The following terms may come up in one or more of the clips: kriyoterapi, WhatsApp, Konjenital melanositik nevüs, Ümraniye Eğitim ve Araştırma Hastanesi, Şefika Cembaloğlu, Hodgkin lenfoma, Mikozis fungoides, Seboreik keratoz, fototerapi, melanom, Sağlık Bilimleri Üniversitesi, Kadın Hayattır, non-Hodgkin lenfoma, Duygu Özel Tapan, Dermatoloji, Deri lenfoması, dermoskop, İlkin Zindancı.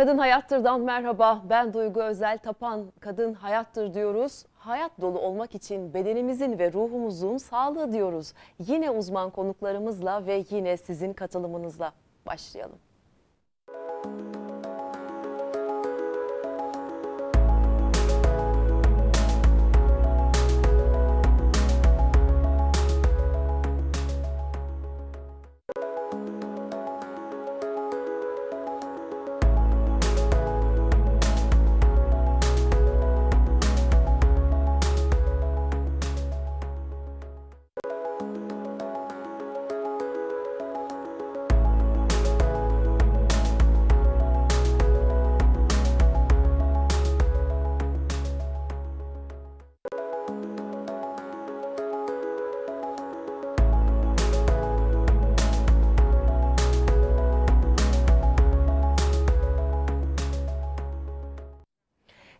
Kadın Hayattır'dan merhaba, ben Duygu Özel Tapan. Kadın Hayattır diyoruz, hayat dolu olmak için bedenimizin ve ruhumuzun sağlığı diyoruz. Yine uzman konuklarımızla ve yine sizin katılımınızla başlayalım.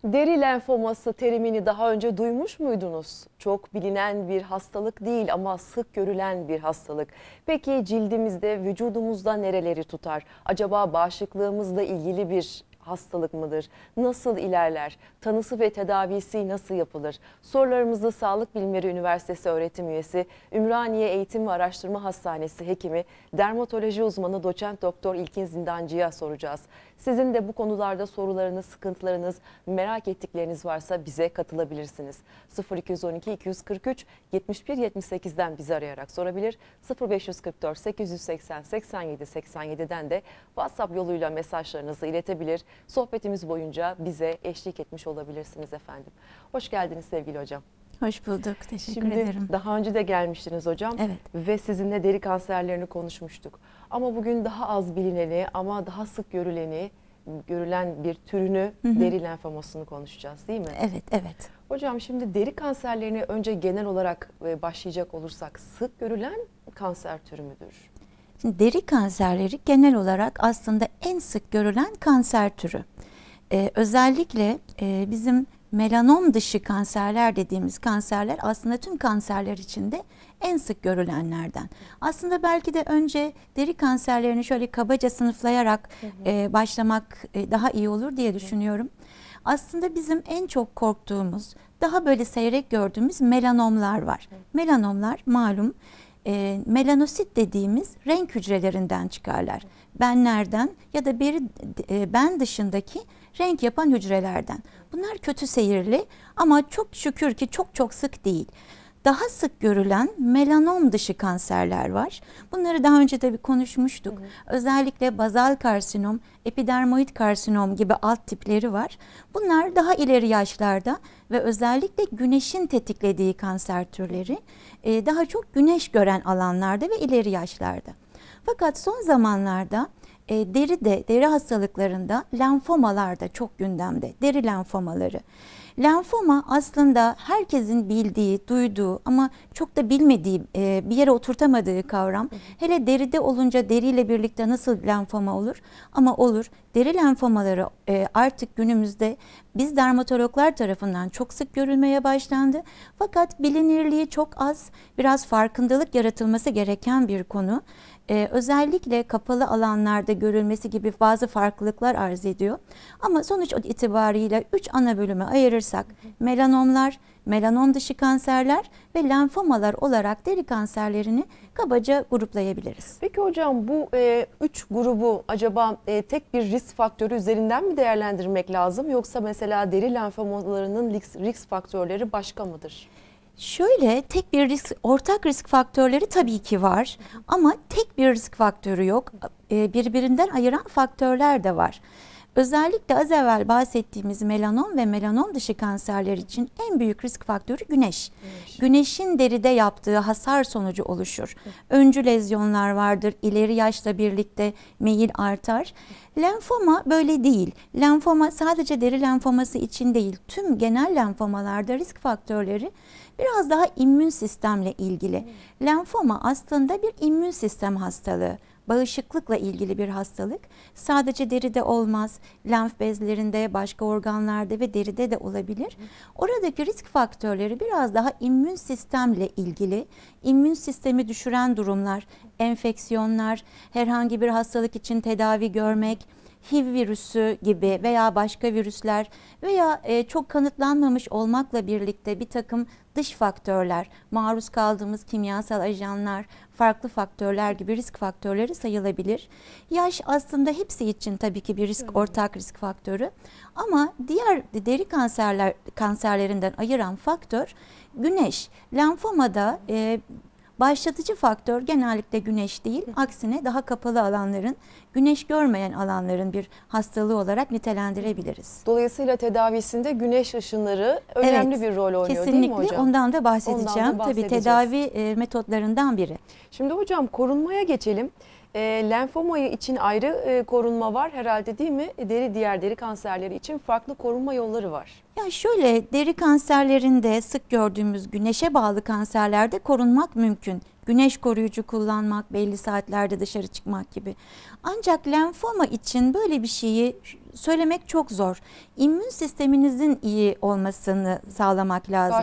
Deri lenfoması terimini daha önce duymuş muydunuz? Çok bilinen bir hastalık değil ama sık görülen bir hastalık. Peki cildimizde, vücudumuzda nereleri tutar? Acaba bağışıklığımızla ilgili bir hastalık mıdır? Nasıl ilerler? Tanısı ve tedavisi nasıl yapılır? Sorularımızı Sağlık Bilimleri Üniversitesi öğretim üyesi, Ümraniye Eğitim ve Araştırma Hastanesi hekimi, dermatoloji uzmanı doçent doktor İlkin Zindancı'ya soracağız. Sizin de bu konularda sorularınız, sıkıntılarınız, merak ettikleriniz varsa bize katılabilirsiniz. 0212 243 71 78'den bizi arayarak sorabilir. 0544 880 87 87'den de WhatsApp yoluyla mesajlarınızı iletebilir. Sohbetimiz boyunca bize eşlik etmiş olabilirsiniz efendim. Hoş geldiniz sevgili hocam. Hoş bulduk. Teşekkür ederim. Daha önce de gelmiştiniz hocam. Evet. Ve sizinle deri kanserlerini konuşmuştuk. Ama bugün daha az bilineni ama daha sık görülen bir türünü, deri lenfomasını konuşacağız değil mi? Evet, evet. Hocam şimdi deri kanserlerini önce genel olarak başlayacak olursak sık görülen kanser türü müdür? Şimdi deri kanserleri genel olarak aslında en sık görülen kanser türü. Özellikle bizim melanom dışı kanserler dediğimiz kanserler aslında tüm kanserler içinde en sık görülenlerden. Aslında belki de önce deri kanserlerini şöyle kabaca sınıflayarak başlamak daha iyi olur diye düşünüyorum. Aslında bizim en çok korktuğumuz, daha böyle seyrek gördüğümüz melanomlar var. Melanomlar malum melanosit dediğimiz renk hücrelerinden çıkarlar. Benlerden ya da ben dışındaki renk yapan hücrelerden. Bunlar kötü seyirli ama çok şükür ki çok sık değil. Daha sık görülen melanom dışı kanserler var. Bunları daha önce de bir konuşmuştuk. Özellikle bazal karsinom, epidermoid karsinom gibi alt tipleri var. Bunlar daha ileri yaşlarda ve özellikle güneşin tetiklediği kanser türleri, daha çok güneş gören alanlarda ve ileri yaşlarda. Fakat son zamanlarda deri hastalıklarında lenfomalar da çok gündemde. Deri lenfomaları. Lenfoma aslında herkesin bildiği, duyduğu ama çok da bilmediği, bir yere oturtamadığı kavram. Hele deride olunca deriyle birlikte nasıl lenfoma olur? Ama olur. Deri lenfomaları artık günümüzde biz dermatologlar tarafından çok sık görülmeye başlandı. Fakat bilinirliği çok az, biraz farkındalık yaratılması gereken bir konu. Özellikle kapalı alanlarda görülmesi gibi bazı farklılıklar arz ediyor. Ama sonuç itibariyle 3 ana bölüme ayırırsak melanomlar, melanom dışı kanserler ve lenfomalar olarak deri kanserlerini kabaca gruplayabiliriz. Peki hocam bu 3 grubu acaba tek bir risk faktörü üzerinden mi değerlendirmek lazım? Yoksa mesela deri lenfomalarının risk faktörleri başka mıdır? Şöyle tek bir ortak risk faktörleri tabii ki var ama tek bir risk faktörü yok. Birbirinden ayıran faktörler de var. Özellikle az evvel bahsettiğimiz melanom ve melanom dışı kanserler için en büyük risk faktörü güneş. Güneşin deride yaptığı hasar sonucu oluşur. Öncü lezyonlar vardır, ileri yaşla birlikte meyil artar. Lenfoma böyle değil. Lenfoma sadece deri lenfoması için değil, tüm genel lenfomalarda risk faktörleri biraz daha immün sistemle ilgili. Lenfoma aslında bir immün sistem hastalığı. Bağışıklıkla ilgili bir hastalık. Sadece deride olmaz, lenf bezlerinde, başka organlarda ve deride de olabilir. Oradaki risk faktörleri biraz daha immün sistemle ilgili. İmmün sistemi düşüren durumlar, enfeksiyonlar, herhangi bir hastalık için tedavi görmek, HIV virüsü gibi veya başka virüsler veya çok kanıtlanmamış olmakla birlikte bir takım dış faktörler, maruz kaldığımız kimyasal ajanlar, farklı faktörler gibi risk faktörleri sayılabilir. Yaş aslında hepsi için tabii ki bir risk, ortak risk faktörü. Ama diğer deri kanserlerinden ayıran faktör güneş. Lenfomada başlatıcı faktör genellikle güneş değil, aksine daha kapalı alanların, güneş görmeyen alanların bir hastalığı olarak nitelendirebiliriz. Dolayısıyla tedavisinde güneş ışınları önemli bir rol oynuyor, değil mi hocam? Kesinlikle, ondan da bahsedeceğim. Tabii tedavi metotlarından biri. Şimdi hocam korunmaya geçelim. Lenfoma için ayrı korunma var herhalde, değil mi? Diğer deri kanserleri için farklı korunma yolları var. Ya şöyle, deri kanserlerinde sık gördüğümüz güneşe bağlı kanserlerde korunmak mümkün. Güneş koruyucu kullanmak, belli saatlerde dışarı çıkmak gibi. Ancak lenfoma için böyle bir şeyi söylemek çok zor. İmmün sisteminizin iyi olmasını sağlamak lazım.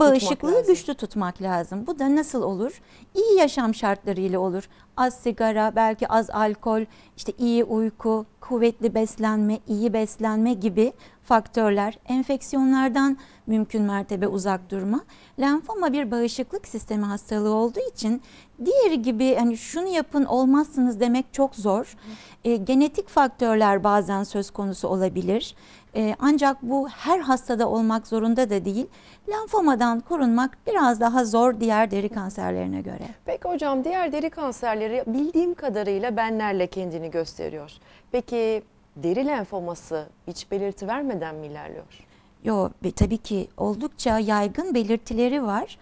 Bağışıklığı güçlü tutmak lazım. Bu da nasıl olur? İyi yaşam şartlarıyla olur. Az sigara, belki az alkol, işte iyi uyku, kuvvetli beslenme, iyi beslenme gibi faktörler, enfeksiyonlardan mümkün mertebe uzak durma. Lenfoma bir bağışıklık sistemi hastalığı olduğu için diğeri gibi hani şunu yapın olmazsınız demek çok zor. Genetik faktörler bazen söz konusu olabilir. Ancak bu her hastada olmak zorunda da değil. Lenfomadan korunmak biraz daha zor diğer deri kanserlerine göre. Peki hocam, diğer deri kanserleri bildiğim kadarıyla benlerle kendini gösteriyor. Peki deri lenfoması hiç belirti vermeden mi ilerliyor? Yok, tabii ki oldukça yaygın belirtileri var.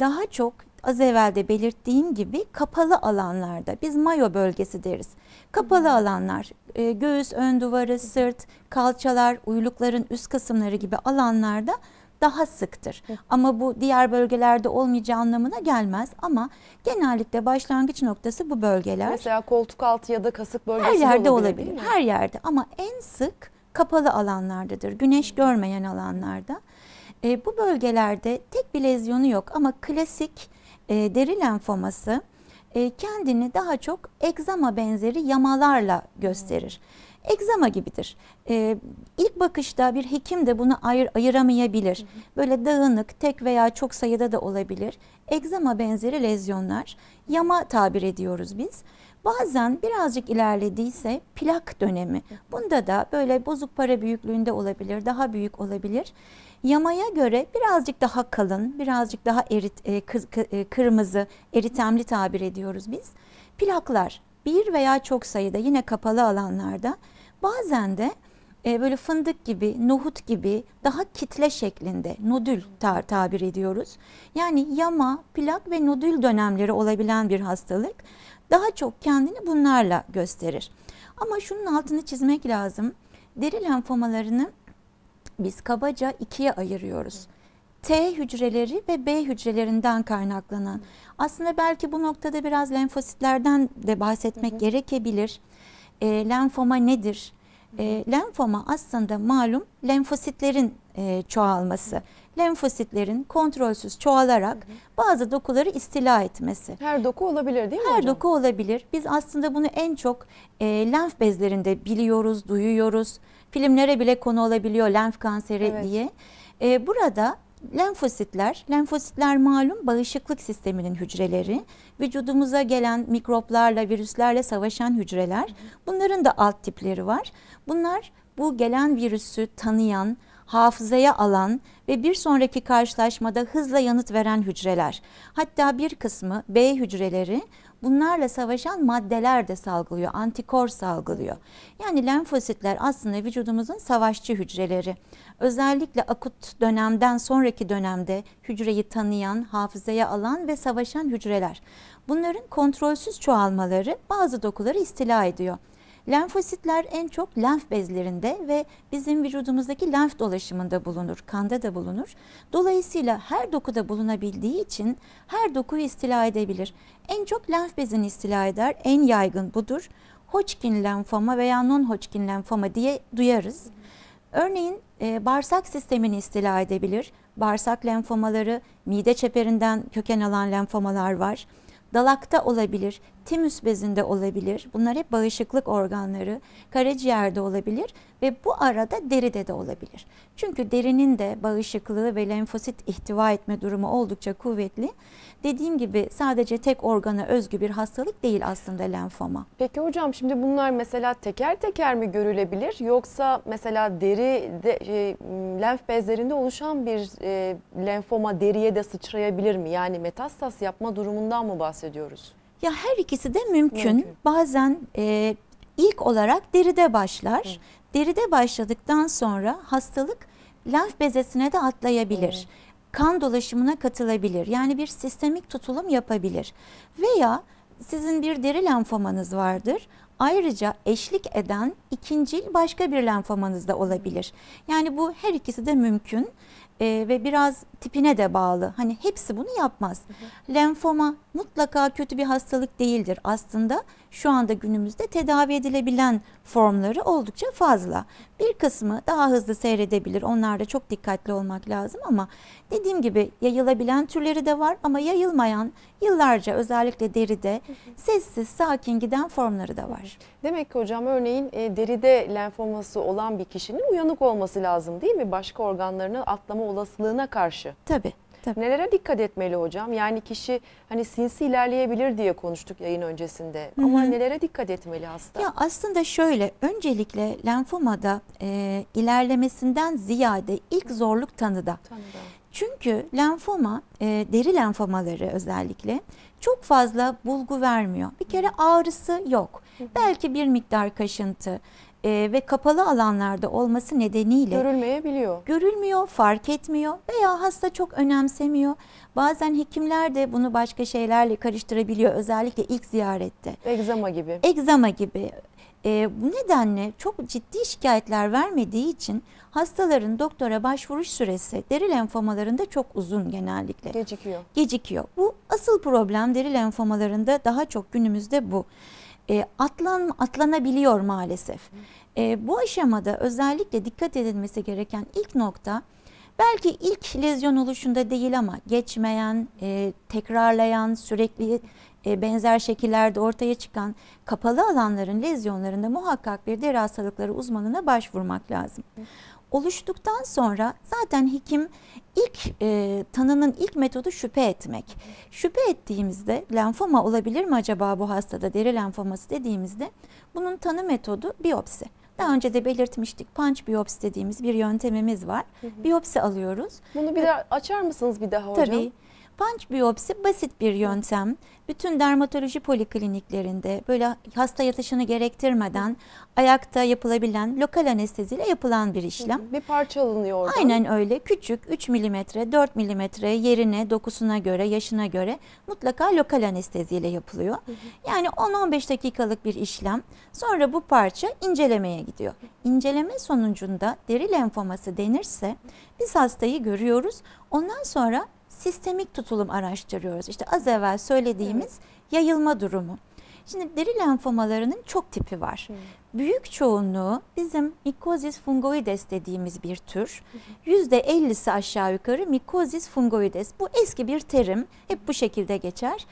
Daha çok az evvel de belirttiğim gibi kapalı alanlarda, biz mayo bölgesi deriz. Kapalı alanlar, göğüs, ön duvarı, sırt, kalçalar, uylukların üst kısımları gibi alanlarda daha sıktır. Ama bu diğer bölgelerde olmayacağı anlamına gelmez, ama genellikle başlangıç noktası bu bölgeler. Mesela koltuk altı ya da kasık bölgesi olabilir. Her yerde olabilir, her yerde, ama en sık kapalı alanlardadır. Güneş görmeyen alanlarda. Bu bölgelerde tek bir lezyonu yok, ama klasik deri lenfoması kendini daha çok egzama benzeri yamalarla gösterir. Egzama gibidir. İlk bakışta bir hekim de bunu ayıramayabilir. Böyle dağınık, tek veya çok sayıda da olabilir. Egzama benzeri lezyonlar, yama tabir ediyoruz biz. Bazen birazcık ilerlediyse plak dönemi. Bunda da böyle bozuk para büyüklüğünde olabilir, daha büyük olabilir. Yamaya göre birazcık daha kalın, birazcık daha kırmızı, eritemli tabir ediyoruz biz. Plaklar bir veya çok sayıda, yine kapalı alanlarda, bazen de böyle fındık gibi, nohut gibi daha kitle şeklinde nodül tabir ediyoruz. Yani yama, plak ve nodül dönemleri olabilen bir hastalık. Daha çok kendini bunlarla gösterir. Ama şunun altını çizmek lazım. Deri lenfomalarını biz kabaca ikiye ayırıyoruz. T hücreleri ve B hücrelerinden kaynaklanan. Aslında belki bu noktada biraz lenfositlerden de bahsetmek gerekebilir. Lenfoma nedir? Lenfoma aslında malum lenfositlerin çoğalması. Lenfositlerin kontrolsüz çoğalarak bazı dokuları istila etmesi. Her doku olabilir, değil mi hocam? Her doku olabilir. Biz aslında bunu en çok lenf bezlerinde biliyoruz, duyuyoruz. Filmlere bile konu olabiliyor lenf kanseri diye. Burada lenfositler malum bağışıklık sisteminin hücreleri, vücudumuza gelen mikroplarla, virüslerle savaşan hücreler. Bunların da alt tipleri var. Bunlar bu gelen virüsü tanıyan, hafızaya alan ve bir sonraki karşılaşmada hızla yanıt veren hücreler. Hatta bir kısmı B hücreleri bunlarla savaşan maddeler de salgılıyor, antikor salgılıyor. Yani lenfositler aslında vücudumuzun savaşçı hücreleri. Özellikle akut dönemden sonraki dönemde hücreyi tanıyan, hafızaya alan ve savaşan hücreler. Bunların kontrolsüz çoğalmaları bazı dokuları istila ediyor. Lenfositler en çok lenf bezlerinde ve bizim vücudumuzdaki lenf dolaşımında bulunur, kanda da bulunur. Dolayısıyla her dokuda bulunabildiği için her dokuyu istila edebilir. En çok lenf bezini istila eder, en yaygın budur. Hodgkin lenfoma veya non-Hodgkin lenfoma diye duyarız. Örneğin bağırsak sistemini istila edebilir. Bağırsak lenfomaları, mide çeperinden köken alan lenfomalar var. Dalakta olabilir, Timüs bezinde olabilir. Bunlar hep bağışıklık organları, karaciğerde olabilir ve bu arada deride de olabilir. Çünkü derinin de bağışıklığı ve lenfosit ihtiva etme durumu oldukça kuvvetli. Dediğim gibi sadece tek organa özgü bir hastalık değil aslında lenfoma. Peki hocam, şimdi bunlar mesela teker teker mi görülebilir, yoksa mesela deride lenf bezlerinde oluşan bir lenfoma deriye de sıçrayabilir mi? Yani metastaz yapma durumundan mı bahsediyoruz? Ya her ikisi de mümkün. Bazen ilk olarak deride başlar. Deride başladıktan sonra hastalık lenf bezesine de atlayabilir. Kan dolaşımına katılabilir. Yani bir sistemik tutulum yapabilir. Veya sizin bir deri lenfomanız vardır. Ayrıca eşlik eden ikincil başka bir lenfomanız da olabilir. Yani bu her ikisi de mümkün. Ve biraz tipine de bağlı. Hani hepsi bunu yapmaz. Lenfoma mutlaka kötü bir hastalık değildir. Aslında şu anda günümüzde tedavi edilebilen formları oldukça fazla. Bir kısmı daha hızlı seyredebilir. Onlarda çok dikkatli olmak lazım ama dediğim gibi yayılabilen türleri de var ama yayılmayan, yıllarca özellikle deride sessiz sakin giden formları da var. Demek ki hocam, örneğin deride lenfoması olan bir kişinin uyanık olması lazım değil mi? Başka organlarını atlama olasılığına karşı. Tabii. Nelere dikkat etmeli hocam? Yani kişi hani sinsi ilerleyebilir diye konuştuk yayın öncesinde. Ama nelere dikkat etmeli hasta? Ya aslında şöyle, öncelikle lenfomada ilerlemesinden ziyade ilk zorluk tanıda. Çünkü lenfoma, deri lenfomaları özellikle çok fazla bulgu vermiyor. Bir kere ağrısı yok. Belki bir miktar kaşıntı. Ve kapalı alanlarda olması nedeniyle görülmeyebiliyor. Görülmüyor, fark etmiyor veya hasta çok önemsemiyor. Bazen hekimler de bunu başka şeylerle karıştırabiliyor, özellikle ilk ziyarette. Egzama gibi. Egzama gibi. Bu nedenle çok ciddi şikayetler vermediği için hastaların doktora başvuruş süresi deri lenfomalarında çok uzun genellikle. Gecikiyor. Gecikiyor. Bu asıl problem deri lenfomalarında daha çok günümüzde bu. Atlanabiliyor maalesef. Bu aşamada özellikle dikkat edilmesi gereken ilk nokta, belki ilk lezyon oluşunda değil ama geçmeyen, tekrarlayan, sürekli benzer şekillerde ortaya çıkan kapalı alanların lezyonlarında muhakkak bir deri hastalıkları uzmanına başvurmak lazım. Oluştuktan sonra zaten hekim ilk tanının ilk metodu şüphe etmek. Şüphe ettiğimizde lenfoma olabilir mi acaba bu hastada, deri lenfoması dediğimizde bunun tanı metodu biyopsi. Daha önce de belirtmiştik, punch biyopsi dediğimiz bir yöntemimiz var. Biyopsi alıyoruz. Bunu bir daha açar mısınız bir daha hocam? Tabii. Punch biyopsi basit bir yöntem. Bütün dermatoloji polikliniklerinde böyle hasta yatışını gerektirmeden ayakta yapılabilen lokal anesteziyle yapılan bir işlem. Bir parça alınıyor orada. Aynen öyle. Küçük 3 mm, 4 mm yerine, dokusuna göre, yaşına göre mutlaka lokal anesteziyle yapılıyor. Yani 10-15 dakikalık bir işlem. Sonra bu parça incelemeye gidiyor. İnceleme sonucunda deri lenfoması denirse biz hastayı görüyoruz. Ondan sonra sistemik tutulum araştırıyoruz. İşte az evvel söylediğimiz yayılma durumu. Şimdi deri lenfomalarının çok tipi var. Büyük çoğunluğu bizim Mikozis fungoides dediğimiz bir tür. %50'si aşağı yukarı Mikozis fungoides. Bu eski bir terim. Hep bu şekilde geçer.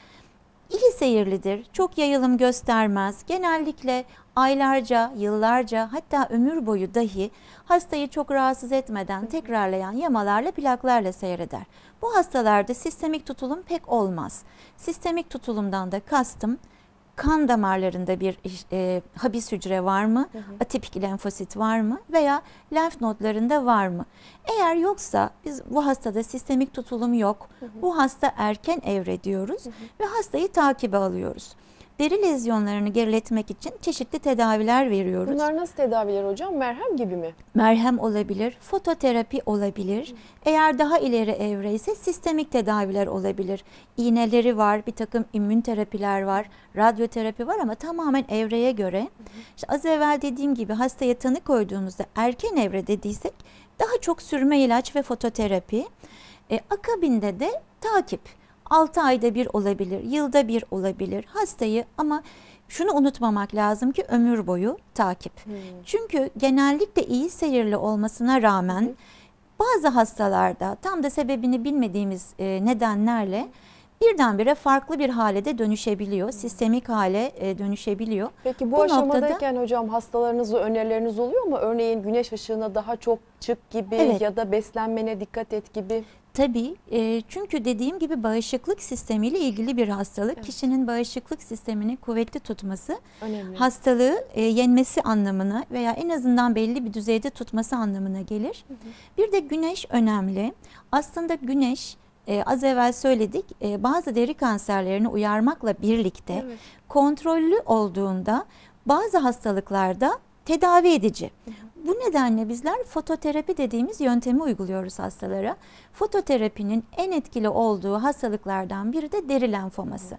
İyi seyirlidir. Çok yayılım göstermez. Genellikle aylarca, yıllarca, hatta ömür boyu dahi hastayı çok rahatsız etmeden tekrarlayan yamalarla, plaklarla seyreder. Bu hastalarda sistemik tutulum pek olmaz. Sistemik tutulumdan da kastım, kan damarlarında bir habis hücre var mı, atipik lenfosit var mı veya lenf nodlarında var mı? Eğer yoksa biz bu hastada sistemik tutulum yok, bu hasta erken evre diyoruz ve hastayı takibe alıyoruz. Deri lezyonlarını geriletmek için çeşitli tedaviler veriyoruz. Bunlar nasıl tedaviler hocam? Merhem gibi mi? Merhem olabilir, fototerapi olabilir. Eğer daha ileri evre ise sistemik tedaviler olabilir. İğneleri var, bir takım immün terapiler var, radyoterapi var ama tamamen evreye göre. İşte az evvel dediğim gibi hastaya tanı koyduğumuzda erken evre dediysek daha çok sürme ilaç ve fototerapi. Akabinde de takip. 6 ayda bir olabilir, yılda bir olabilir hastayı, ama şunu unutmamak lazım ki ömür boyu takip. Çünkü genellikle iyi seyirli olmasına rağmen bazı hastalarda tam da sebebini bilmediğimiz nedenlerle birdenbire farklı bir hale de dönüşebiliyor. Sistemik hale dönüşebiliyor. Peki bu aşamadayken hocam hastalarınızla önerileriniz oluyor mu? Örneğin güneş ışığına daha çok çık gibi, evet, ya da beslenmene dikkat et gibi. Tabii, çünkü dediğim gibi bağışıklık sistemiyle ilgili bir hastalık. Evet. Kişinin bağışıklık sistemini kuvvetli tutması, önemli, hastalığı yenmesi anlamına veya en azından belli bir düzeyde tutması anlamına gelir. Hı hı. Bir de güneş önemli. Aslında güneş, az evvel söyledik, bazı deri kanserlerini uyarmakla birlikte, evet, kontrollü olduğunda bazı hastalıklarda tedavi edici. Hı hı. Bu nedenle bizler fototerapi dediğimiz yöntemi uyguluyoruz hastalara. Fototerapinin en etkili olduğu hastalıklardan biri de deri lenfoması.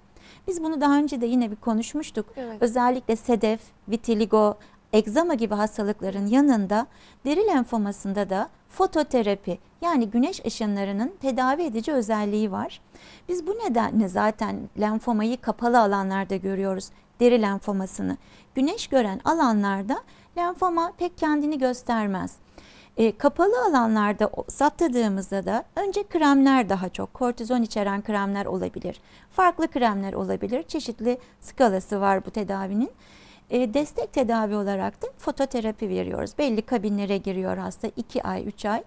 Biz bunu daha önce de yine bir konuşmuştuk. Evet. Özellikle sedef, vitiligo, egzama gibi hastalıkların yanında deri lenfomasında da fototerapi, yani güneş ışınlarının tedavi edici özelliği var. Biz bu nedenle zaten lenfomayı kapalı alanlarda görüyoruz, deri lenfomasını. Güneş gören alanlarda lenfoma pek kendini göstermez. Kapalı alanlarda saptadığımızda da önce kremler, daha çok kortizon içeren kremler olabilir. Farklı kremler olabilir. Çeşitli skalası var bu tedavinin. Destek tedavi olarak da fototerapi veriyoruz. Belli kabinlere giriyor hasta, 2 ay, 3 ay.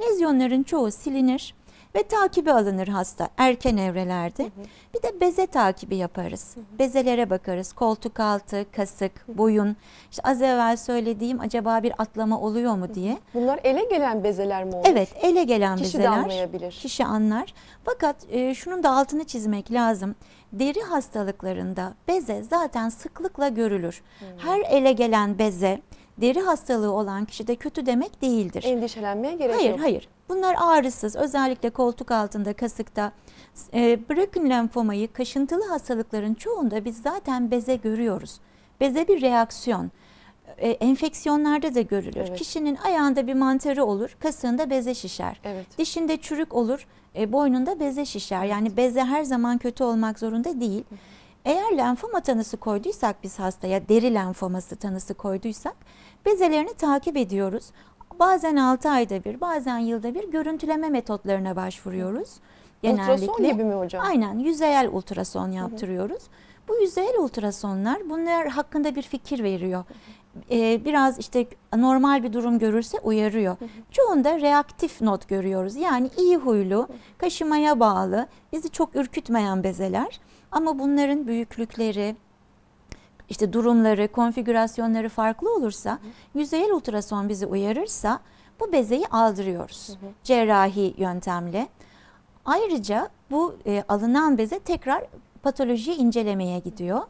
Lezyonların çoğu silinir ve takibi alınır hasta erken evrelerde. Hı hı. Bir de beze takibi yaparız. Hı hı. Bezelere bakarız. Koltuk altı, kasık, boyun. İşte az evvel söylediğim, acaba bir atlama oluyor mu diye. Bunlar ele gelen bezeler mi olur? Evet, ele gelen kişi bezeler. Kişi de anlayabilir. Kişi anlar. Fakat şunun da altını çizmek lazım. Deri hastalıklarında beze zaten sıklıkla görülür. Hı. Her ele gelen beze deri hastalığı olan kişide kötü demek değildir. Endişelenmeye gerek yok. Hayır, hayır. Bunlar ağrısız, özellikle koltuk altında, kasıkta. Bırakın lenfomayı, kaşıntılı hastalıkların çoğunda biz zaten beze görüyoruz. Beze bir reaksiyon. Enfeksiyonlarda da görülür. Evet. Kişinin ayağında bir mantarı olur, kasığında beze şişer. Evet. Dişinde çürük olur, boynunda beze şişer. Yani beze her zaman kötü olmak zorunda değil. Evet. Eğer lenfoma tanısı koyduysak biz hastaya, deri lenfoması tanısı koyduysak, bezelerini takip ediyoruz. Bazen 6 ayda bir, bazen yılda bir görüntüleme metotlarına başvuruyoruz. Genellikle, ultrason gibi mi hocam? Aynen, yüzeyel ultrason yaptırıyoruz. Hı hı. Bu yüzeyel ultrasonlar bunlar hakkında bir fikir veriyor. Hı hı. Biraz işte normal bir durum görürse uyarıyor. Hı hı. Çoğunda reaktif not görüyoruz. Yani iyi huylu, hı hı, kaşımaya bağlı, bizi çok ürkütmeyen bezeler. Ama bunların büyüklükleri, İşte durumları, konfigürasyonları farklı olursa, hı, yüzeyel ultrason bizi uyarırsa bu bezeyi aldırıyoruz, hı hı, cerrahi yöntemle. Ayrıca bu alınan beze tekrar patolojiyi incelemeye gidiyor.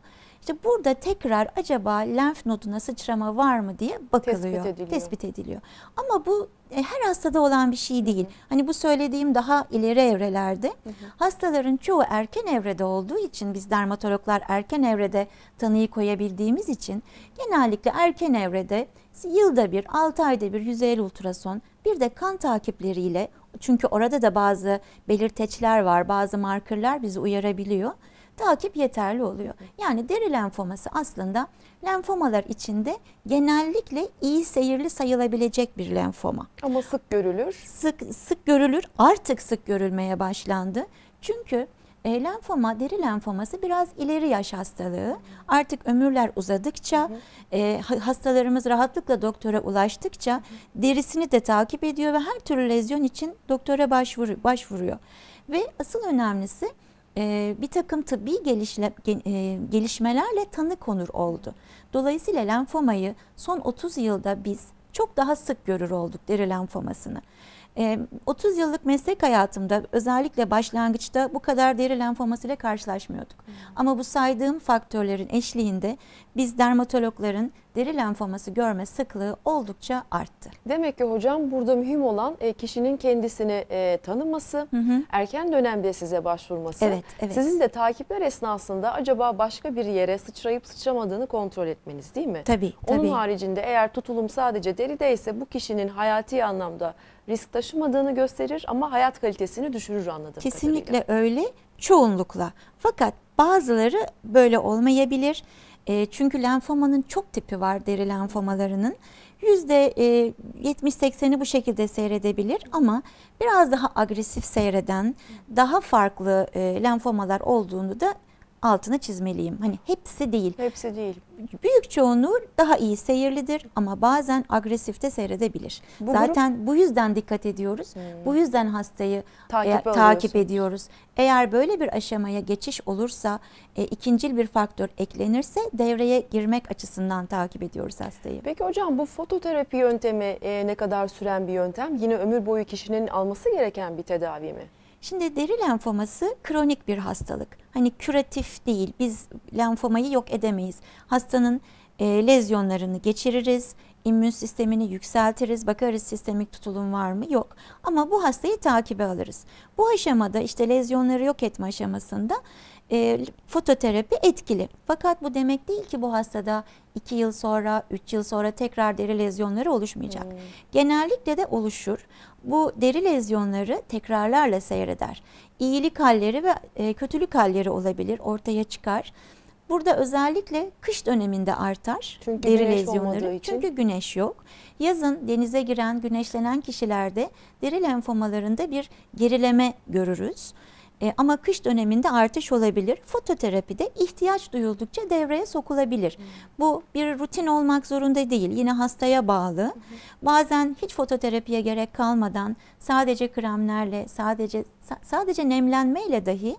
İşte burada tekrar acaba lenf noduna sıçrama var mı diye bakılıyor, tespit ediliyor. Ama bu her hastada olan bir şey değil. Hı hı. Hani bu söylediğim daha ileri evrelerde. Hı hı. Hastaların çoğu erken evrede olduğu için, biz dermatologlar erken evrede tanıyı koyabildiğimiz için genellikle erken evrede yılda bir, 6 ayda bir yüzeyel ultrason, bir de kan takipleriyle, çünkü orada da bazı belirteçler var, bazı markerler bizi uyarabiliyor. Takip yeterli oluyor. Yani deri lenfoması aslında lenfomalar içinde genellikle iyi seyirli sayılabilecek bir lenfoma. Ama sık görülür. Sık görülür. Artık sık görülmeye başlandı. Çünkü lenfoma, deri lenfoması biraz ileri yaş hastalığı. Artık ömürler uzadıkça, hastalarımız rahatlıkla doktora ulaştıkça derisini de takip ediyor ve her türlü lezyon için doktora başvuruyor. Ve asıl önemlisi, bir takım tıbbi gelişmelerle tanı konur oldu. Dolayısıyla lenfomayı son 30 yılda biz çok daha sık görür olduk, deri lenfomasını. 30 yıllık meslek hayatımda özellikle başlangıçta bu kadar deri lenfomasıyla karşılaşmıyorduk. Ama bu saydığım faktörlerin eşliğinde biz dermatologların deri lenfoması görme sıklığı oldukça arttı. Demek ki hocam burada mühim olan kişinin kendisini tanıması, hı hı, erken dönemde size başvurması. Evet, evet. Sizin de takipler esnasında acaba başka bir yere sıçrayıp sıçramadığını kontrol etmeniz, değil mi? Tabii, tabii. Onun haricinde eğer tutulum sadece derideyse bu kişinin hayati anlamda risk taşımadığını gösterir ama hayat kalitesini düşürür, anladığım kadarıyla. Kesinlikle öyle, çoğunlukla. Fakat bazıları böyle olmayabilir. Çünkü lenfomanın çok tipi var, deri lenfomalarının. %70-80'i bu şekilde seyredebilir ama biraz daha agresif seyreden, daha farklı lenfomalar olduğunu da altını çizmeliyim. Hani hepsi değil. Hepsi değil. Büyük çoğunluğu daha iyi seyirlidir ama bazen agresif de seyredebilir. Zaten bu yüzden dikkat ediyoruz. Bu yüzden hastayı takip ediyoruz. Eğer böyle bir aşamaya geçiş olursa, ikincil bir faktör eklenirse devreye girmek açısından takip ediyoruz hastayı. Peki hocam, bu fototerapi yöntemi ne kadar süren bir yöntem? Yine ömür boyu kişinin alması gereken bir tedavi mi? Şimdi deri lenfoması kronik bir hastalık. Hani küratif değil, biz lenfomayı yok edemeyiz. Hastanın lezyonlarını geçiririz, immün sistemini yükseltiriz, bakarız sistemik tutulum var mı? Yok. Ama bu hastayı takibe alırız. Bu aşamada, işte lezyonları yok etme aşamasında fototerapi etkili. Fakat bu demek değil ki bu hastada 2 yıl sonra, 3 yıl sonra tekrar deri lezyonları oluşmayacak. Genellikle de oluşur. Bu deri lezyonları tekrarlarla seyreder. İyilik halleri ve kötülük halleri olabilir, ortaya çıkar. Burada özellikle kış döneminde artar deri lezyonları. Çünkü güneş yok. Yazın denize giren, güneşlenen kişilerde deri lenfomalarında bir gerileme görürüz. Ama kış döneminde artış olabilir. Fototerapide ihtiyaç duyuldukça devreye sokulabilir. Bu bir rutin olmak zorunda değil. Yine hastaya bağlı. Bazen hiç fototerapiye gerek kalmadan sadece kremlerle, sadece nemlenmeyle dahi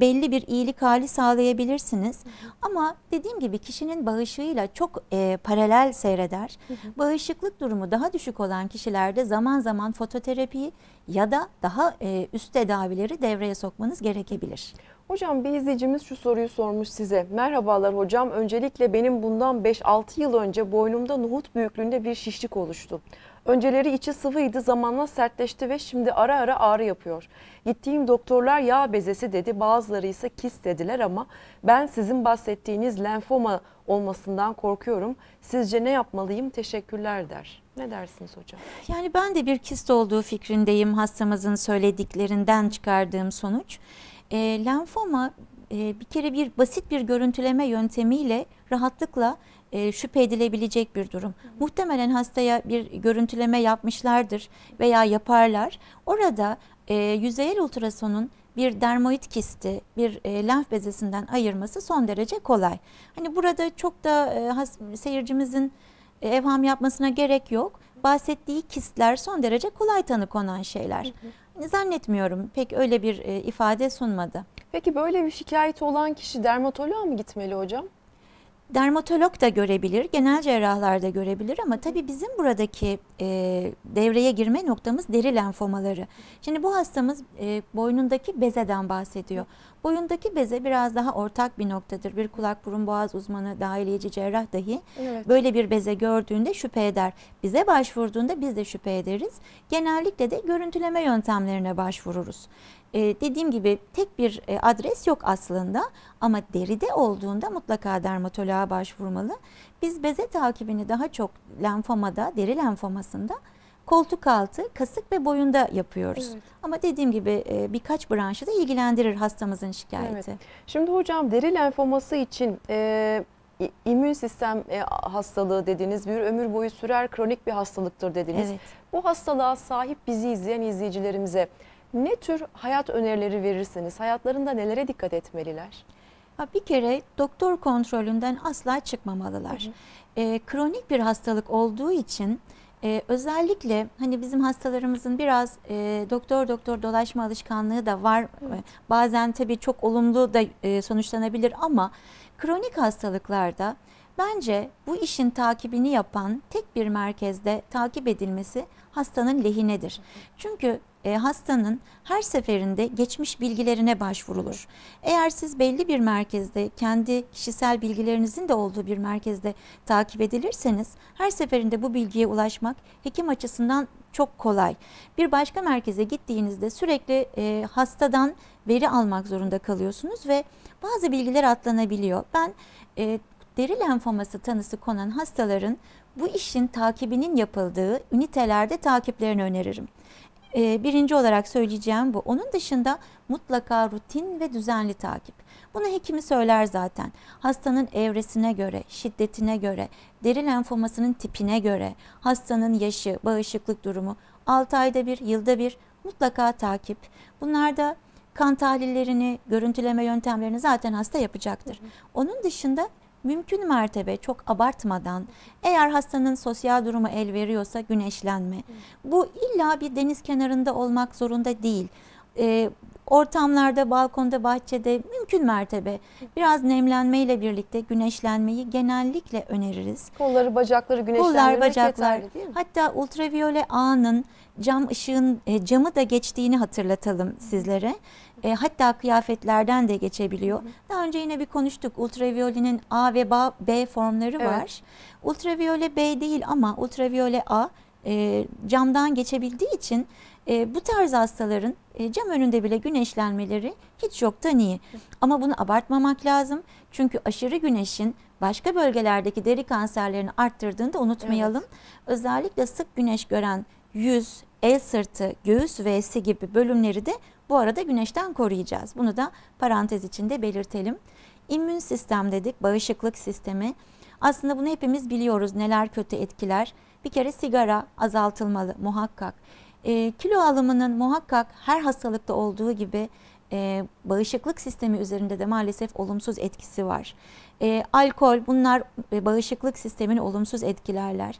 belli bir iyilik hali sağlayabilirsiniz. Ama dediğim gibi kişinin bağışığıyla çok paralel seyreder. Bağışıklık durumu daha düşük olan kişilerde zaman zaman fototerapiyi ya da daha üst tedavileri devreye sokmanız gerekebilir. Hocam, bir izleyicimiz şu soruyu sormuş size. Merhabalar hocam, öncelikle benim bundan 5-6 yıl önce boynumda nohut büyüklüğünde bir şişlik oluştu. Önceleri içi sıvıydı, zamanla sertleşti ve şimdi ara ara ağrı yapıyor. Gittiğim doktorlar yağ bezesi dedi, bazıları ise kist dediler ama ben sizin bahsettiğiniz lenfoma olmasından korkuyorum. Sizce ne yapmalıyım? Teşekkürler der. Ne dersiniz hocam? Yani ben de bir kist olduğu fikrindeyim, hastamızın söylediklerinden çıkardığım sonuç. Lenfoma bir kere basit bir görüntüleme yöntemiyle rahatlıkla şüphe edilebilecek bir durum. Muhtemelen hastaya bir görüntüleme yapmışlardır veya yaparlar. Orada yüzeyel ultrasonun bir dermoid kisti, bir lenf bezesinden ayırması son derece kolay. Hani burada çok da seyircimizin evham yapmasına gerek yok. Bahsettiği kistler son derece kolay tanı konan şeyler. Zannetmiyorum, pek öyle bir ifade sunmadı. Peki böyle bir şikayeti olan kişi dermatoloğa mı gitmeli hocam? Dermatolog da görebilir, genel cerrahlar da görebilir ama tabii bizim buradaki devreye girme noktamız deri lenfomaları. Şimdi bu hastamız boynundaki bezeden bahsediyor. Boyundaki beze biraz daha ortak bir noktadır. Bir kulak burun boğaz uzmanı, dahiliyeci cerrah dahi böyle bir beze gördüğünde şüphe eder. Bize başvurduğunda biz de şüphe ederiz. Genellikle de görüntüleme yöntemlerine başvururuz. Dediğim gibi tek bir adres yok aslında ama deride olduğunda mutlaka dermatoloğa başvurmalı. Biz beze takibini daha çok lenfomada, deri lenfomasında koltuk altı, kasık ve boyunda yapıyoruz. Ama dediğim gibi birkaç branşı da ilgilendirir hastamızın şikayeti. Şimdi hocam, deri lenfoması için immün sistem hastalığı dediniz, bir ömür boyu sürer, kronik bir hastalıktır dediniz. Bu hastalığa sahip bizi izleyen izleyicilerimize ne tür hayat önerileri verirsiniz? Hayatlarında nelere dikkat etmeliler? Bir kere doktor kontrolünden asla çıkmamalılar. Kronik bir hastalık olduğu için özellikle hani bizim hastalarımızın biraz doktor dolaşma alışkanlığı da var. Bazen tabii çok olumlu da sonuçlanabilir ama kronik hastalıklarda bence bu işin takibini yapan tek bir merkezde takip edilmesi hastanın lehinedir. Çünkü hastanın her seferinde geçmiş bilgilerine başvurulur. Eğer siz belli bir merkezde, kendi kişisel bilgilerinizin de olduğu bir merkezde takip edilirseniz her seferinde bu bilgiye ulaşmak hekim açısından çok kolay. Bir başka merkeze gittiğinizde sürekli hastadan veri almak zorunda kalıyorsunuz ve bazı bilgiler atlanabiliyor. Ben deri lenfoması tanısı konan hastaların bu işin takibinin yapıldığı ünitelerde takiplerini öneririm. Birinci olarak söyleyeceğim bu. Onun dışında mutlaka rutin ve düzenli takip. Bunu hekimi söyler zaten. Hastanın evresine göre, şiddetine göre, deri lenfomasının tipine göre, hastanın yaşı, bağışıklık durumu 6 ayda bir, yılda bir mutlaka takip. Bunlar da kan tahlillerini, görüntüleme yöntemlerini zaten hasta yapacaktır. Onun dışında mümkün mertebe çok abartmadan, eğer hastanın sosyal durumu el veriyorsa güneşlenme. Bu illa bir deniz kenarında olmak zorunda değil. Ortamlarda, balkonda, bahçede mümkün mertebe biraz nemlenmeyle birlikte güneşlenmeyi genellikle öneririz. Kolları, bacakları güneşlendirmek yeterli değil mi? Hatta ultraviyole ağının cam ışığın camı da geçtiğini hatırlatalım sizlere. Hatta kıyafetlerden de geçebiliyor. Daha önce yine bir konuştuk. Ultraviyolenin A ve B formları var. Evet. Ultraviyole B değil ama ultraviyole A camdan geçebildiği için bu tarz hastaların cam önünde bile güneşlenmeleri hiç yoktan iyi. Ama bunu abartmamak lazım. Çünkü aşırı güneşin başka bölgelerdeki deri kanserlerini arttırdığını da unutmayalım. Evet. Özellikle sık güneş gören yüz, el sırtı, göğüs V'si gibi bölümleri de bu arada güneşten koruyacağız. Bunu da parantez içinde belirtelim. İmmün sistem dedik, bağışıklık sistemi. Aslında bunu hepimiz biliyoruz, neler kötü etkiler. Bir kere sigara azaltılmalı muhakkak. Kilo alımının muhakkak her hastalıkta olduğu gibi bağışıklık sistemi üzerinde de maalesef olumsuz etkisi var. Alkol, bunlar bağışıklık sistemini olumsuz etkilerler.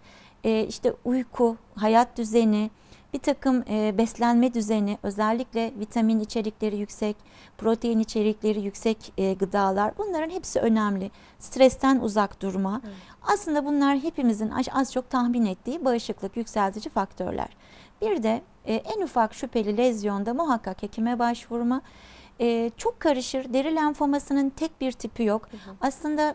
İşte uyku, hayat düzeni, bir takım beslenme düzeni, özellikle vitamin içerikleri yüksek, protein içerikleri yüksek gıdalar, bunların hepsi önemli. Stresten uzak durma. Evet. Aslında bunlar hepimizin az çok tahmin ettiği bağışıklık yükseltici faktörler. Bir de en ufak şüpheli lezyonda muhakkak hekime başvurma. Çok karışır. Deri lenfomasının tek bir tipi yok. Hı hı. Aslında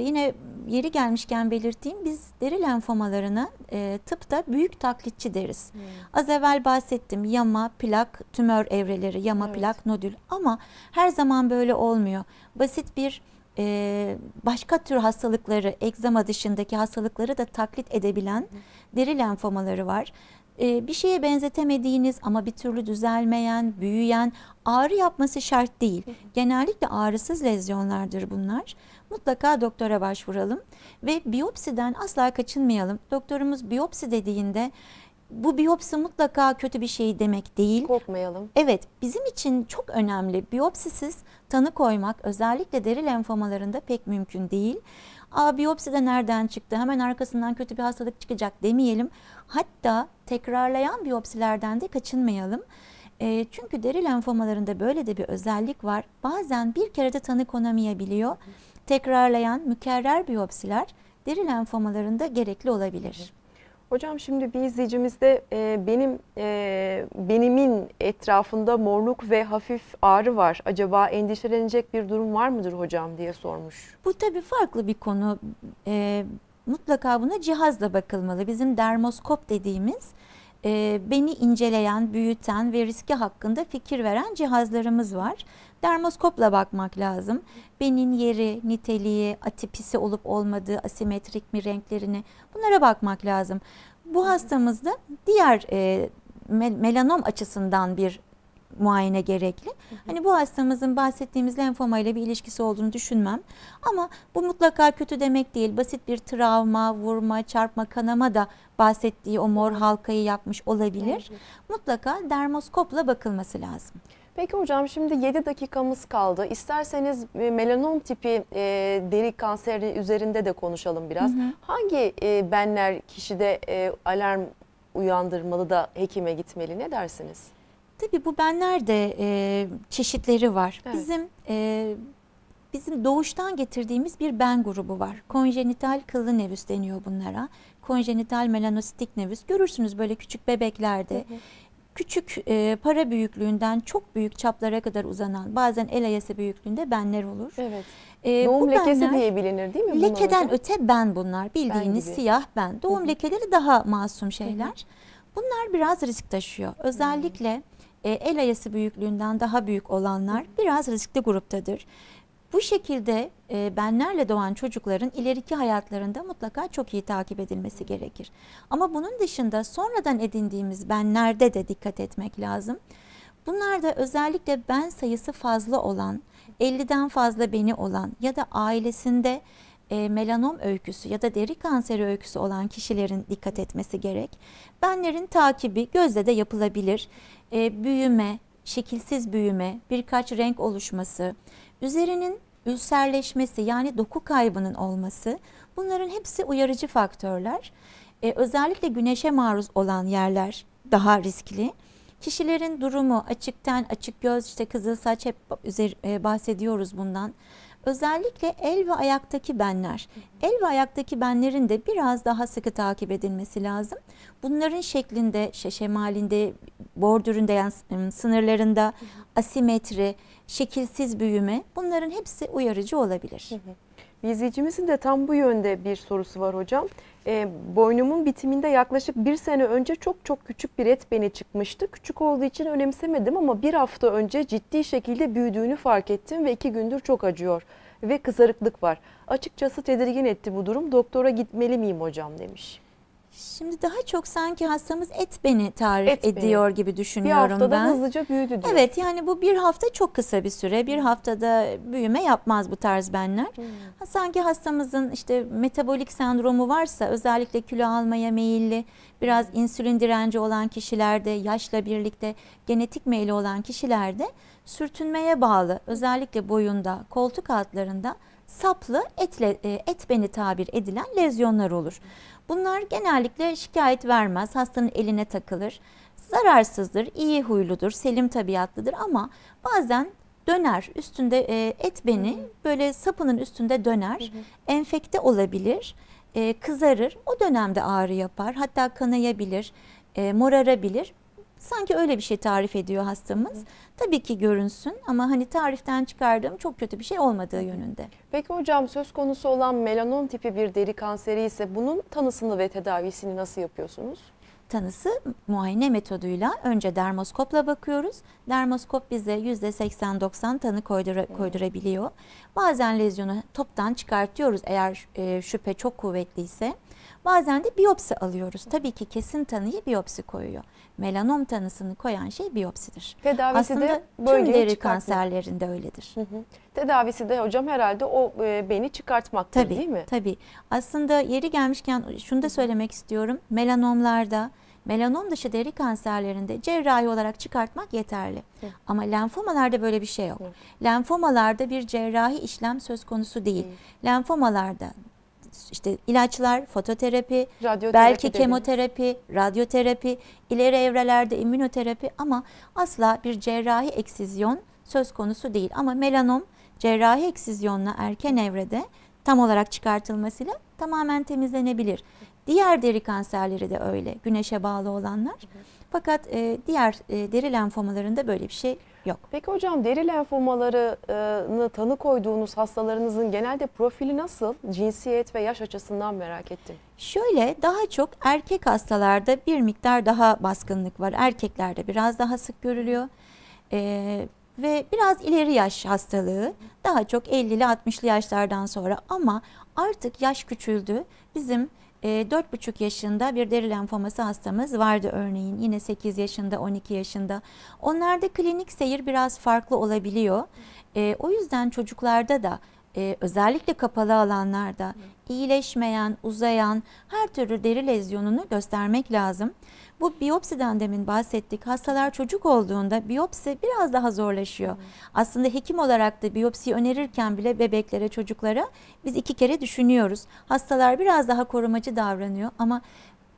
yine yeri gelmişken belirteyim, biz deri lenfomalarını tıpta büyük taklitçi deriz. Hmm. Az evvel bahsettim, yama, plak, tümör evreleri, yama, evet, plak, nodül, ama her zaman böyle olmuyor. Basit bir başka tür hastalıkları, egzama dışındaki hastalıkları da taklit edebilen deri lenfomaları var. Bir şeye benzetemediğiniz ama bir türlü düzelmeyen, büyüyen, ağrı yapması şart değil. Genellikle ağrısız lezyonlardır bunlar. Mutlaka doktora başvuralım ve biyopsiden asla kaçınmayalım. Doktorumuz biyopsi dediğinde bu biyopsi mutlaka kötü bir şey demek değil. Korkmayalım. Evet, bizim için çok önemli. Biyopsisiz tanı koymak özellikle deri lenfomalarında pek mümkün değil. Aa, biyopsi de nereden çıktı, hemen arkasından kötü bir hastalık çıkacak demeyelim. Hatta tekrarlayan biyopsilerden de kaçınmayalım. Çünkü deri lenfomalarında böyle de bir özellik var. Bazen bir kere de tanı konamayabiliyor. Tekrarlayan mükerrer biyopsiler deri lenfomalarında gerekli olabilir. Hocam şimdi bir izleyicimizde benimin etrafında morluk ve hafif ağrı var. Acaba endişelenecek bir durum var mıdır hocam diye sormuş. Bu tabii farklı bir konu. Mutlaka buna cihazla bakılmalı. Bizim dermoskop dediğimiz beni inceleyen, büyüten ve riski hakkında fikir veren cihazlarımız var. Dermoskopla bakmak lazım. Benin yeri, niteliği, atipisi olup olmadığı, asimetrik mi, renklerini, bunlara bakmak lazım. Bu hastamızda diğer melanom açısından bir muayene gerekli. Hani bu hastamızın bahsettiğimiz lenfoma ile bir ilişkisi olduğunu düşünmem. Ama bu mutlaka kötü demek değil. Basit bir travma, vurma, çarpma, kanama da bahsettiği o mor halkayı yapmış olabilir. Mutlaka dermoskopla bakılması lazım. Peki hocam şimdi 7 dakikamız kaldı. İsterseniz melanom tipi deri kanseri üzerinde de konuşalım biraz. Hı hı. Hangi benler kişide alarm uyandırmalı da hekime gitmeli, ne dersiniz? Tabii bu benler de çeşitleri var. Evet. Bizim doğuştan getirdiğimiz bir ben grubu var. Konjenital kıllı nevüs deniyor bunlara. Konjenital melanositik nevüs. Görürsünüz böyle küçük bebeklerde. Hı hı. Küçük para büyüklüğünden çok büyük çaplara kadar uzanan, bazen el ayası büyüklüğünde benler olur. Evet. Doğum lekesi benler, diye bilinir değil mi? Lekeden öte ben bunlar. Bildiğiniz ben siyah ben. Doğum, hı hı, lekeleri daha masum şeyler. Hı hı. Bunlar biraz risk taşıyor. Özellikle el ayası büyüklüğünden daha büyük olanlar biraz riskli gruptadır. Bu şekilde benlerle doğan çocukların ileriki hayatlarında mutlaka çok iyi takip edilmesi gerekir. Ama bunun dışında sonradan edindiğimiz benlerde de dikkat etmek lazım. Bunlarda özellikle ben sayısı fazla olan, 50'den fazla beni olan ya da ailesinde melanom öyküsü ya da deri kanseri öyküsü olan kişilerin dikkat etmesi gerek. Benlerin takibi gözle de yapılabilir. Büyüme, şekilsiz büyüme, birkaç renk oluşması, üzerinin ülserleşmesi yani doku kaybının olması, bunların hepsi uyarıcı faktörler. Özellikle güneşe maruz olan yerler daha riskli. Kişilerin durumu, açık ten, açık göz, işte kızıl saç, hep bahsediyoruz bundan. Özellikle el ve ayaktaki benler. El ve ayaktaki benlerin de biraz daha sıkı takip edilmesi lazım. Bunların şeklinde, şemalinde, bordüründe, yani sınırlarında asimetri, şekilsiz büyüme, bunların hepsi uyarıcı olabilir. Bir izleyicimizin de tam bu yönde bir sorusu var hocam. Boynumun bitiminde yaklaşık bir sene önce çok küçük bir et beni çıkmıştı. Küçük olduğu için önemsemedim ama bir hafta önce ciddi şekilde büyüdüğünü fark ettim ve 2 gündür çok acıyor ve kızarıklık var. Açıkçası tedirgin etti bu durum. Doktora gitmeli miyim hocam demiş. Şimdi daha çok sanki hastamız et beni tarif ediyor gibi düşünüyorum ben. Bir haftada hızlıca büyüdü diyor. Evet, yani bu bir hafta çok kısa bir süre. Bir haftada büyüme yapmaz bu tarz benler. Sanki hastamızın işte metabolik sendromu varsa, özellikle kilo almaya meyilli, biraz insülin direnci olan kişilerde, yaşla birlikte genetik meyli olan kişilerde sürtünmeye bağlı, özellikle boyunda, koltuk altlarında saplı et beni tabir edilen lezyonlar olur. Bunlar genellikle şikayet vermez, hastanın eline takılır, zararsızdır, iyi huyludur, selim tabiatlıdır ama bazen döner, üstünde et beni böyle sapının üstünde döner, enfekte olabilir, kızarır, o dönemde ağrı yapar, hatta kanayabilir, morarabilir. Sanki öyle bir şey tarif ediyor hastamız. Tabii ki görünsün ama hani tariften çıkardığım çok kötü bir şey olmadığı yönünde. Peki hocam, söz konusu olan melanom tipi bir deri kanseri ise bunun tanısını ve tedavisini nasıl yapıyorsunuz? Tanısı muayene metoduyla önce dermoskopla bakıyoruz. Dermoskop bize %80-90 tanı koydurabiliyor. Bazen lezyonu toptan çıkartıyoruz eğer şüphe çok kuvvetliyse. Bazen de biyopsi alıyoruz. Tabii ki kesin tanıyı biyopsi koyuyor. Melanom tanısını koyan şey biyopsidir. Tedavisi aslında de tüm deri kanserlerinde öyledir. Tedavisi de hocam herhalde o beni çıkartmaktır, tabii, değil mi? Tabii. Aslında yeri gelmişken şunu da söylemek istiyorum. Melanomlarda, melanom dışı deri kanserlerinde cerrahi olarak çıkartmak yeterli. Ama lenfomalarda böyle bir şey yok. Lenfomalarda bir cerrahi işlem söz konusu değil. Lenfomalarda İşte ilaçlar, fototerapi, belki kemoterapi, radyoterapi, ileri evrelerde immünoterapi ama asla bir cerrahi eksizyon söz konusu değil. Ama melanom cerrahi eksizyonla erken evrede tam olarak çıkartılmasıyla tamamen temizlenebilir. Diğer deri kanserleri de öyle, güneşe bağlı olanlar. Fakat diğer deri lenfomalarında böyle bir şey yok. Peki hocam, deri lenfomalarını tanı koyduğunuz hastalarınızın genelde profili nasıl? Cinsiyet ve yaş açısından merak ettim. Şöyle, daha çok erkek hastalarda bir miktar daha baskınlık var. Erkeklerde biraz daha sık görülüyor. Ve biraz ileri yaş hastalığı, daha çok 50'li 60'lı yaşlardan sonra ama artık yaş küçüldü. Bizim 4,5 yaşında bir deri lenfoması hastamız vardı örneğin, yine 8 yaşında, 12 yaşında. Onlarda klinik seyir biraz farklı olabiliyor. O yüzden çocuklarda da özellikle kapalı alanlarda iyileşmeyen, uzayan her türlü deri lezyonunu göstermek lazım. Bu biyopsiden demin bahsettik. Hastalar çocuk olduğunda biyopsi biraz daha zorlaşıyor. Aslında hekim olarak da biyopsiyi önerirken bile bebeklere, çocuklara biz 2 kere düşünüyoruz. Hastalar biraz daha korumacı davranıyor ama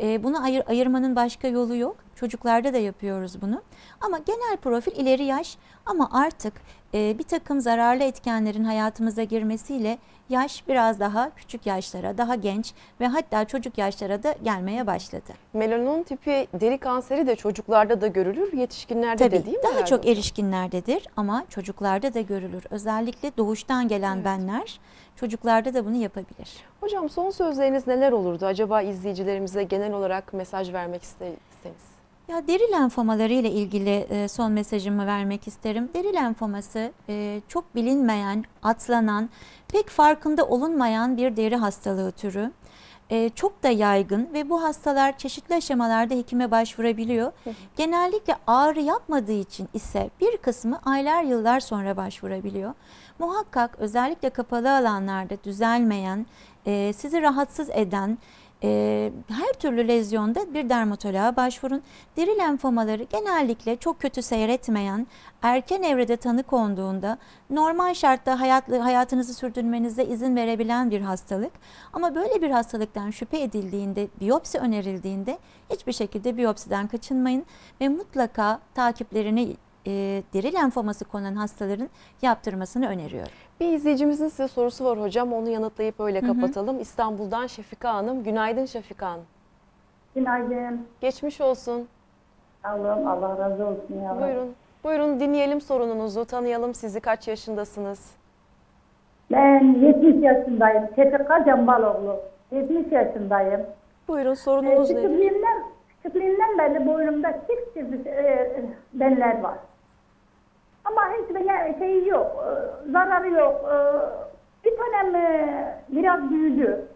bunu ayırmanın başka yolu yok. Çocuklarda da yapıyoruz bunu. Ama genel profil ileri yaş ama artık bir takım zararlı etkenlerin hayatımıza girmesiyle yaş biraz daha küçük yaşlara, daha genç ve hatta çocuk yaşlara da gelmeye başladı. Melanom tipi deri kanseri de çocuklarda da görülür, yetişkinlerde de değil mi? Daha çok erişkinlerdedir ama çocuklarda da görülür. Özellikle doğuştan gelen benler çocuklarda da bunu yapabilir. Hocam, son sözleriniz neler olurdu? Acaba izleyicilerimize genel olarak mesaj vermek isterseniz. Ya deri lenfomaları ile ilgili son mesajımı vermek isterim. Deri lenfoması çok bilinmeyen, atlanan, pek farkında olunmayan bir deri hastalığı türü. Çok da yaygın ve bu hastalar çeşitli aşamalarda hekime başvurabiliyor. Evet. Genellikle ağrı yapmadığı için ise bir kısmı aylar yıllar sonra başvurabiliyor. Muhakkak özellikle kapalı alanlarda düzelmeyen, sizi rahatsız eden her türlü lezyonda bir dermatoloğa başvurun. Deri lenfomaları genellikle çok kötü seyretmeyen, erken evrede tanı konduğunda normal şartta hayatınızı sürdürmenize izin verebilen bir hastalık. Ama böyle bir hastalıktan şüphe edildiğinde, biyopsi önerildiğinde hiçbir şekilde biyopsiden kaçınmayın ve mutlaka takiplerini deri lenfoması konan hastaların yaptırmasını öneriyorum. Bir izleyicimizin size sorusu var hocam. Onu yanıtlayıp öyle kapatalım. İstanbul'dan Şefika Hanım. Günaydın Şefika Hanım. Günaydın. Geçmiş olsun. Allah razı olsun. Ya. Buyurun. Buyurun dinleyelim sorununuzu. Tanıyalım sizi. Kaç yaşındasınız? Ben 70 yaşındayım. Şefika Cembaloğlu. 70 yaşındayım. Buyurun sorununuz nedir? Küçüklüğümden beri boynumda çift benler var. Ama hiçbir şey yok, zararı yok. Bir tane biraz büyüdü.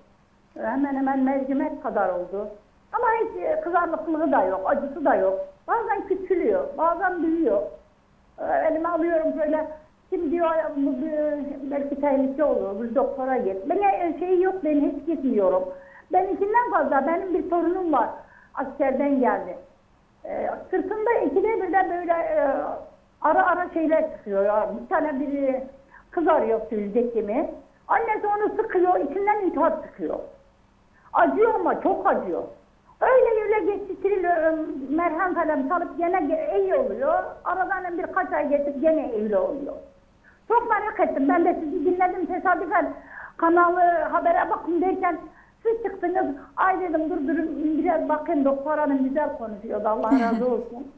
Hemen hemen mercimek kadar oldu. Ama hiç kızarlıklığı da yok, acısı da yok. Bazen küçülüyor, bazen büyüyor. Elime alıyorum böyle. Kim diyor belki tehlike olur, bir doktora git. Ben şey yok, ben hiç gitmiyorum. Ben ikinden fazla, benim bir torunum var. Askerden geldi. Sırtında ikide bir de böyle... Ara şeyler çıkıyor ya. Bir tane biri kız arıyor söyleyecek gibi. Annesi onu sıkıyor, içinden iltihap çıkıyor. Acıyor ama çok acıyor. Öyle öyle geçiştiriliyor, merhem falan salıp gene iyi oluyor. Aradan birkaç ay geçip gene iyi oluyor. Çok merak ettim. Ben de sizi dinledim tesadüfen. Kanalı habere bakın derken siz çıktınız. Ay dedim durun biraz bakın doktor hanım güzel konuşuyordu. Allah razı olsun.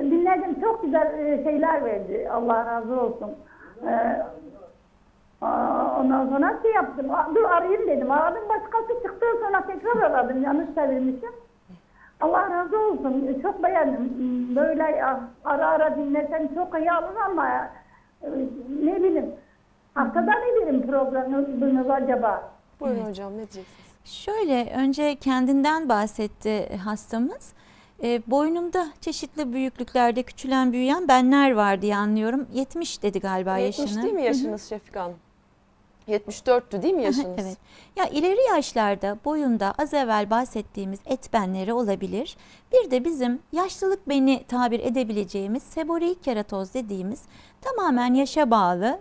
Dinledim, çok güzel şeyler verdi. Allah razı olsun. Ondan sonra şey yaptım. Dur arayayım dedim. Aradım, başkası çıktı sonra tekrar aradım. Yanlış çevirmişim. Allah razı olsun. Çok beğendim. Böyle ara ara dinlesen çok iyi alır ama ne bileyim. Haftada ne bileyim programınız acaba? Buyurun hocam, ne diyeceksiniz? Şöyle, önce kendinden bahsetti hastamız. Boynumda çeşitli büyüklüklerde küçülen büyüyen benler var diye anlıyorum. 70 dedi galiba 70 yaşını. 70 değil mi yaşınız Şefika Hanım? 74'tü değil mi yaşınız? Evet. Ya ileri yaşlarda boyunda az evvel bahsettiğimiz et benleri olabilir. Bir de bizim yaşlılık beni tabir edebileceğimiz seboreik keratoz dediğimiz tamamen yaşa bağlı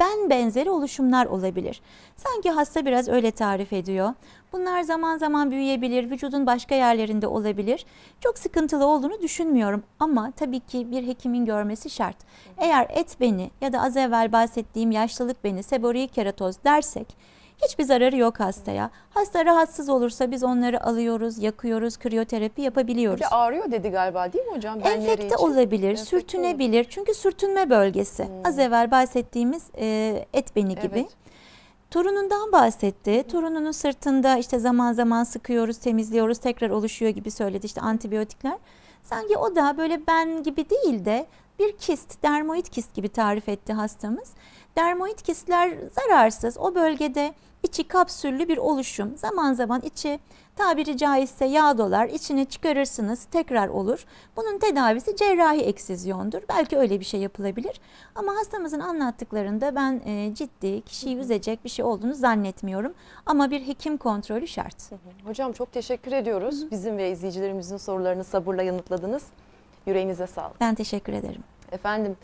ben benzeri oluşumlar olabilir. Sanki hasta biraz öyle tarif ediyor. Bunlar zaman zaman büyüyebilir, vücudun başka yerlerinde olabilir. Çok sıkıntılı olduğunu düşünmüyorum ama tabii ki bir hekimin görmesi şart. Eğer et beni ya da az evvel bahsettiğim yaşlılık beni, seboreik keratoz dersek hiçbir zararı yok hastaya. Hasta rahatsız olursa biz onları alıyoruz, yakıyoruz, kriyoterapi yapabiliyoruz. Bir de ağrıyor dedi galiba değil mi hocam? Enfekte olabilir, enfekte sürtünebilir. Olur. Çünkü sürtünme bölgesi. Az evvel bahsettiğimiz et beni gibi. Evet. Torunundan bahsetti. Torununun sırtında işte zaman zaman sıkıyoruz, temizliyoruz, tekrar oluşuyor gibi söyledi işte antibiyotikler. Sanki o da böyle ben gibi değil de bir kist, dermoid kist gibi tarif etti hastamız. Dermoid kistler zararsız. O bölgede içi kapsüllü bir oluşum. Zaman zaman içi tabiri caizse yağ dolar, içini çıkarırsınız tekrar olur. Bunun tedavisi cerrahi eksizyondur. Belki öyle bir şey yapılabilir. Ama hastamızın anlattıklarında ben ciddi kişiyi üzecek bir şey olduğunu zannetmiyorum. Ama bir hekim kontrolü şart. Hocam çok teşekkür ediyoruz. Bizim ve izleyicilerimizin sorularını sabırla yanıtladınız. Yüreğinize sağlık. Ben teşekkür ederim. Efendim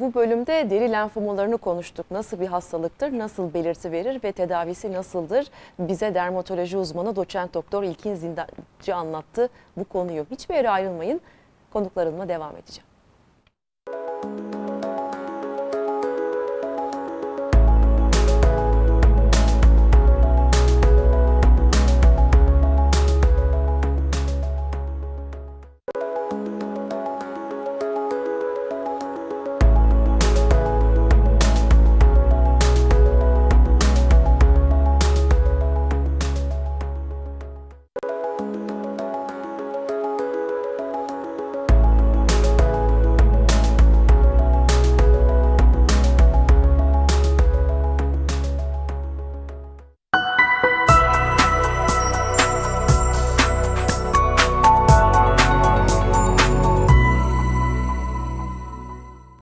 bu bölümde deri lenfomalarını konuştuk. Nasıl bir hastalıktır, nasıl belirti verir ve tedavisi nasıldır? Bize dermatoloji uzmanı doçent doktor İlkin Zindancı anlattı bu konuyu. Hiçbir yere ayrılmayın. Konuklarımla devam edeceğim.